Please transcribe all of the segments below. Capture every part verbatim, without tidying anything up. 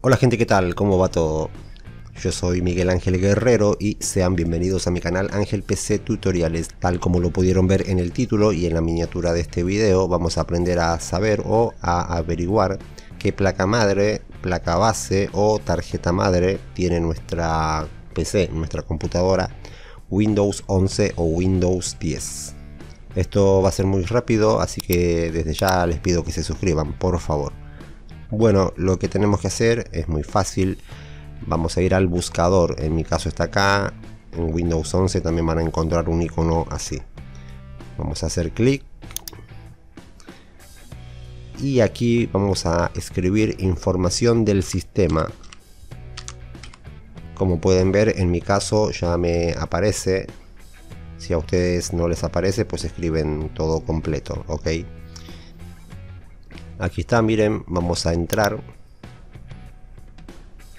Hola gente, ¿qué tal? ¿Cómo va todo? Yo soy Miguel Ángel Guerrero y sean bienvenidos a mi canal Angel P C Tutoriales. Tal como lo pudieron ver en el título y en la miniatura de este video, vamos a aprender a saber o a averiguar qué placa madre, placa base o tarjeta madre tiene nuestra P C, nuestra computadora Windows once o Windows diez. Esto va a ser muy rápido, así que desde ya les pido que se suscriban, por favor. Bueno, lo que tenemos que hacer es muy fácil. Vamos a ir al buscador, en mi caso está acá. En Windows once también van a encontrar un icono así. Vamos a hacer clic y aquí vamos a escribir información del sistema. Como pueden ver, en mi caso ya me aparece. Si a ustedes no les aparece, pues escriben todo completo, ok. Aquí está, miren, vamos a entrar.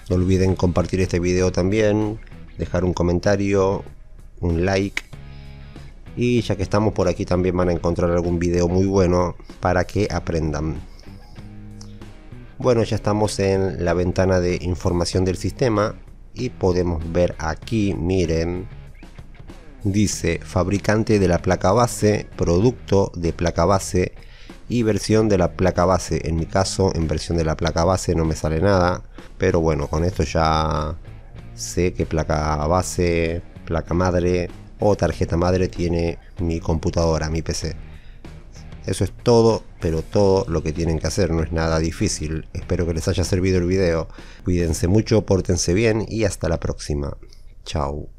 No olviden compartir este video también, dejar un comentario, un like. Y ya que estamos por aquí también van a encontrar algún video muy bueno para que aprendan. Bueno, ya estamos en la ventana de información del sistema y podemos ver aquí, miren. Dice fabricante de la placa base, producto de placa base y versión de la placa base. En mi caso, en versión de la placa base no me sale nada, pero bueno, con esto ya sé que placa base, placa madre o tarjeta madre tiene mi computadora, mi P C. Eso es todo, pero todo lo que tienen que hacer, no es nada difícil. Espero que les haya servido el video. Cuídense mucho, pórtense bien y hasta la próxima. Chao.